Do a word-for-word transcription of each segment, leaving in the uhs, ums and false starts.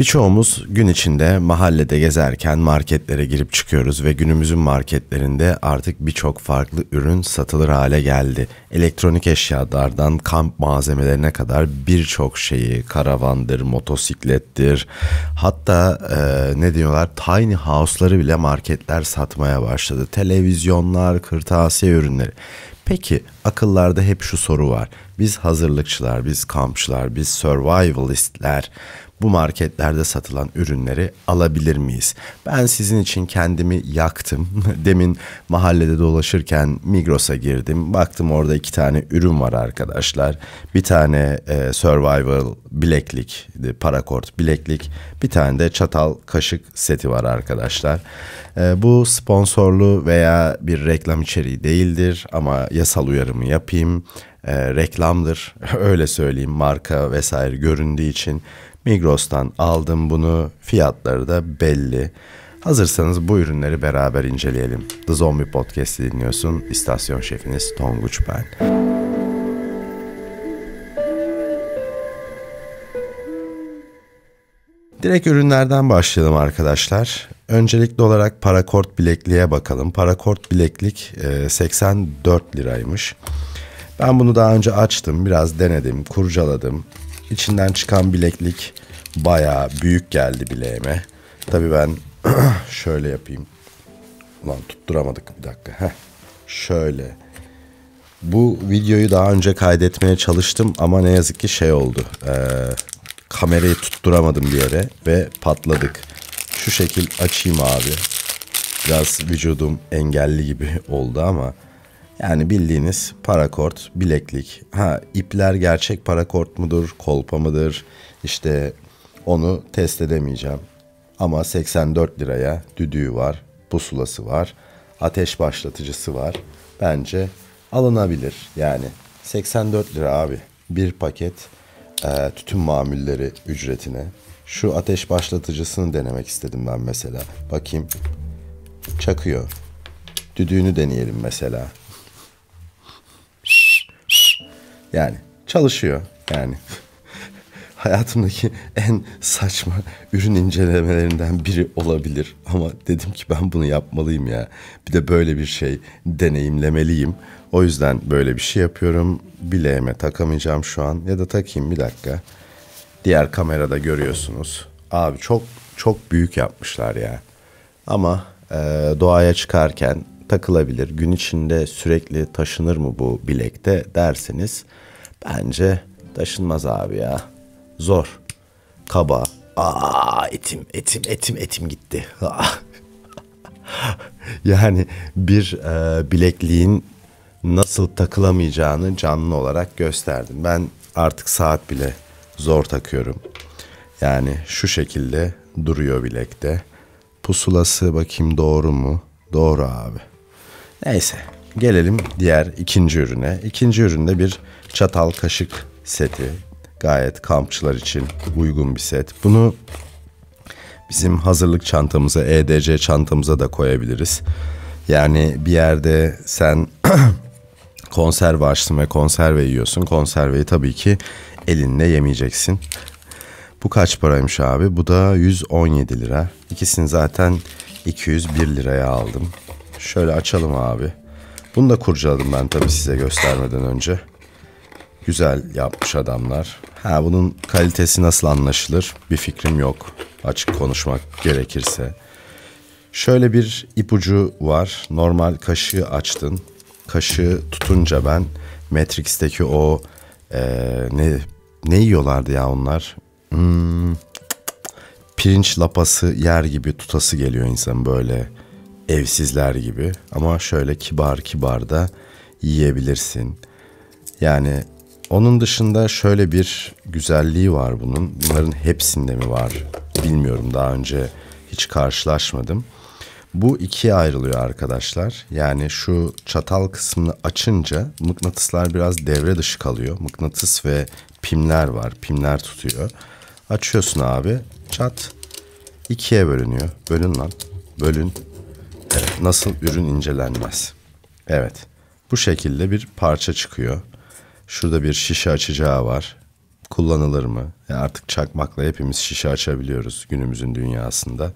Birçoğumuz gün içinde mahallede gezerken marketlere girip çıkıyoruz ve günümüzün marketlerinde artık birçok farklı ürün satılır hale geldi. Elektronik eşyalardan kamp malzemelerine kadar birçok şeyi, karavandır, motosiklettir, hatta e, ne diyorlar, tiny house'ları bile marketler satmaya başladı. Televizyonlar, kırtasiye ürünleri. Peki akıllarda hep şu soru var. Biz hazırlıkçılar, biz kampçılar, biz survivalistler bu marketlerde satılan ürünleri alabilir miyiz? Ben sizin için kendimi yaktım. Demin mahallede dolaşırken Migros'a girdim. Baktım orada iki tane ürün var arkadaşlar. Bir tane e, survival bileklik, paracord bileklik. Bir tane de çatal kaşık seti var arkadaşlar. E, bu sponsorlu veya bir reklam içeriği değildir ama yasal uyarımı yapayım. E, reklamdır. Öyle söyleyeyim, marka vesaire göründüğü için. Migros'tan aldım bunu. Fiyatları da belli. Hazırsanız bu ürünleri beraber inceleyelim. The Zombie Podcast'i dinliyorsun. İstasyon şefiniz Tonguç ben. Direkt ürünlerden başlayalım arkadaşlar. Öncelikli olarak Paracord bilekliğe bakalım. Paracord bileklik seksen dört liraymış. Ben bunu daha önce açtım. Biraz denedim, kurcaladım. İçinden çıkan bileklik bayağı büyük geldi bileğime. Tabii ben şöyle yapayım. Ulan tutturamadık bir dakika. Heh. Şöyle. Bu videoyu daha önce kaydetmeye çalıştım ama ne yazık ki şey oldu. Ee, kamerayı tutturamadım bir yere ve patladık. Şu şekil açayım abi. Biraz vücudum engelli gibi oldu ama. Yani bildiğiniz paracord, bileklik. Ha, ipler gerçek paracord mudur, kolpa mıdır? İşte onu test edemeyeceğim. Ama seksen dört liraya düdüğü var, pusulası var, ateş başlatıcısı var. Bence alınabilir. Yani seksen dört lira abi. Bir paket e, tütün mamulleri ücretine. Şu ateş başlatıcısını denemek istedim ben mesela. Bakayım. Çakıyor. Düdüğünü deneyelim mesela. Yani çalışıyor yani. Hayatımdaki en saçma ürün incelemelerinden biri olabilir. Ama dedim ki ben bunu yapmalıyım ya. Bir de böyle bir şey deneyimlemeliyim. O yüzden böyle bir şey yapıyorum. Bileğime takamayacağım şu an. Ya da takayım bir dakika. Diğer kamerada görüyorsunuz. Abi çok çok büyük yapmışlar ya. Ama e, doğaya çıkarken takılabilir. Gün içinde sürekli taşınır mı bu bilekte derseniz bence taşınmaz abi ya. Zor. Kaba. Aa, etim etim etim etim gitti. Yani bir e, bilekliğin nasıl takılamayacağını canlı olarak gösterdim. Ben artık saat bile zor takıyorum. Yani şu şekilde duruyor bilekte. Pusulası bakayım doğru mu? Doğru abi. Neyse, gelelim diğer ikinci ürüne. İkinci üründe bir çatal kaşık seti. Gayet kampçılar için uygun bir set. Bunu bizim hazırlık çantamıza, E D C çantamıza da koyabiliriz. Yani bir yerde sen konserve açtın ve konserve yiyorsun. Konserveyi tabii ki elinle yemeyeceksin. Bu kaç paraymış abi? Bu da yüz on yedi lira. İkisini zaten iki yüz bir liraya aldım. Şöyle açalım abi. Bunu da kurcaladım ben tabii size göstermeden önce. Güzel yapmış adamlar. Ha, bunun kalitesi nasıl anlaşılır? Bir fikrim yok. Açık konuşmak gerekirse. Şöyle bir ipucu var. Normal kaşığı açtın. Kaşığı tutunca ben Matrix'teki o ee, ne ne yiyorlardı ya onlar? Hmm, pirinç lapası yer gibi tutası geliyor insan böyle. Evsizler gibi ama şöyle kibar kibar da yiyebilirsin. Yani onun dışında şöyle bir güzelliği var bunun. Bunların hepsinde mi var bilmiyorum, daha önce hiç karşılaşmadım. Bu ikiye ayrılıyor arkadaşlar. Yani şu çatal kısmını açınca mıknatıslar biraz devre dışı kalıyor. Mıknatıs ve pimler var. Pimler tutuyor. Açıyorsun abi. Çat. İkiye bölünüyor. Bölün lan. Bölün. Evet, nasıl ürün incelenmez. Evet. Bu şekilde bir parça çıkıyor. Şurada bir şişe açacağı var. kullanılır mı? E artık çakmakla hepimiz şişe açabiliyoruz günümüzün dünyasında.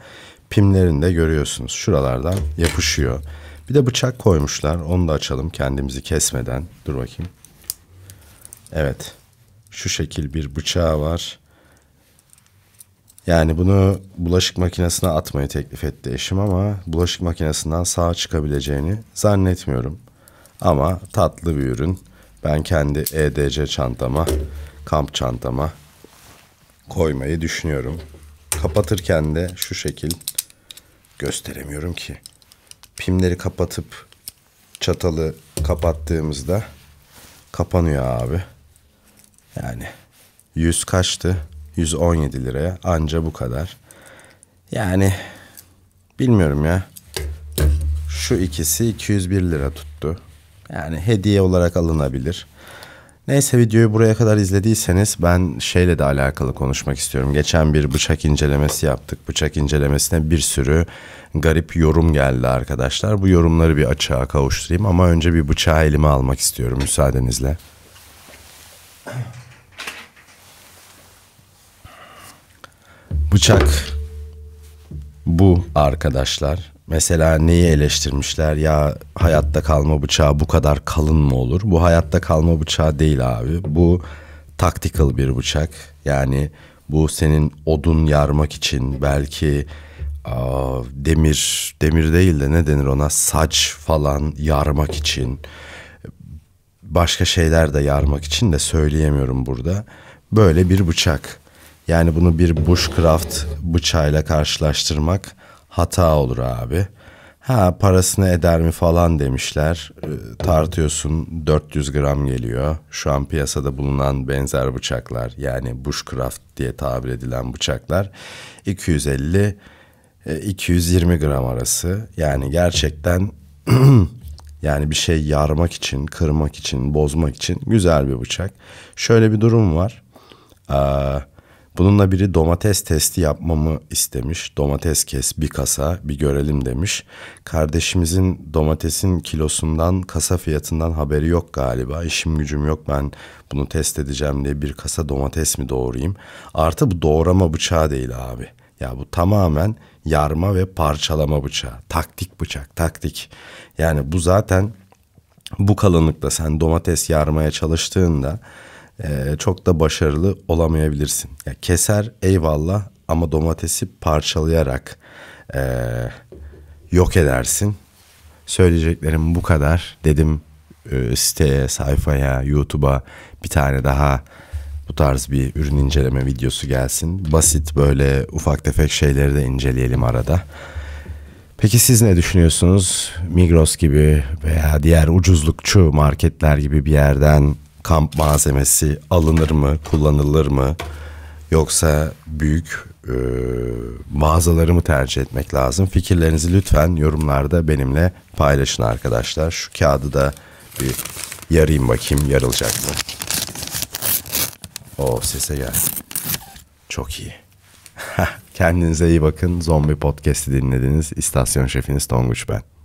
Pimlerini de görüyorsunuz, şuralardan yapışıyor. Bir de bıçak koymuşlar, onu da açalım kendimizi kesmeden. Dur bakayım. Evet, şu şekil bir bıçağı var. Yani bunu bulaşık makinesine atmayı teklif etti eşim ama bulaşık makinesinden sağ çıkabileceğini zannetmiyorum. Ama tatlı bir ürün. Ben kendi E D C çantama, kamp çantama koymayı düşünüyorum. Kapatırken de şu şekil, gösteremiyorum ki. Pimleri kapatıp çatalı kapattığımızda kapanıyor abi. Yani yüz kaçtı? yüz on yedi liraya anca bu kadar. Yani bilmiyorum ya. Şu ikisi iki yüz bir lira tuttu. Yani hediye olarak alınabilir. Neyse, videoyu buraya kadar izlediyseniz ben şeyle de alakalı konuşmak istiyorum. Geçen bir bıçak incelemesi yaptık. Bıçak incelemesine bir sürü garip yorum geldi arkadaşlar. Bu yorumları bir açığa kavuşturayım ama önce bir bıçağı elime almak istiyorum müsaadenizle. Bıçak bu arkadaşlar. Mesela neyi eleştirmişler? Ya hayatta kalma bıçağı bu kadar kalın mı olur? Bu hayatta kalma bıçağı değil abi. Bu tactical bir bıçak. Yani bu senin odun yarmak için, belki aa, demir, demir değil de ne denir ona? Saç falan yarmak için. Başka şeyler de yarmak için de söyleyemiyorum burada. Böyle bir bıçak. Yani bunu bir Bushcraft bıçağıyla karşılaştırmak hata olur abi. Ha, parasını eder mi falan demişler. E, tartıyorsun, dört yüz gram geliyor. Şu an piyasada bulunan benzer bıçaklar, yani Bushcraft diye tabir edilen bıçaklar iki yüz elli, e, iki yüz yirmi gram arası. Yani gerçekten yani bir şey yarmak için, kırmak için, bozmak için güzel bir bıçak. Şöyle bir durum var. Aa, bununla biri domates testi yapmamı istemiş. Domates kes, bir kasa, bir görelim demiş. Kardeşimizin domatesin kilosundan, kasa fiyatından haberi yok galiba. İşim gücüm yok, ben bunu test edeceğim diye bir kasa domates mi doğrayayım? Artı bu doğrama bıçağı değil abi. Ya bu tamamen yarma ve parçalama bıçağı. Taktik bıçak, taktik. Yani bu zaten bu kalınlıkta sen domates yarmaya çalıştığında Ee, çok da başarılı olamayabilirsin. Ya keser eyvallah ama domatesi parçalayarak ee, yok edersin. Söyleyeceklerim bu kadar. Dedim e, siteye, sayfaya, YouTube'a bir tane daha bu tarz bir ürün inceleme videosu gelsin. Basit böyle ufak tefek şeyleri de inceleyelim arada. Peki siz ne düşünüyorsunuz? Migros gibi veya diğer ucuzlukçu marketler gibi bir yerden kamp malzemesi alınır mı, kullanılır mı? Yoksa büyük e, mağazaları mı tercih etmek lazım? Fikirlerinizi lütfen yorumlarda benimle paylaşın arkadaşlar. Şu kağıdı da bir yarayım bakayım, yarılacak mı? O sese gel. Çok iyi. Kendinize iyi bakın. Zombi Podcast'ı dinlediniz. İstasyon şefiniz Tonguç ben.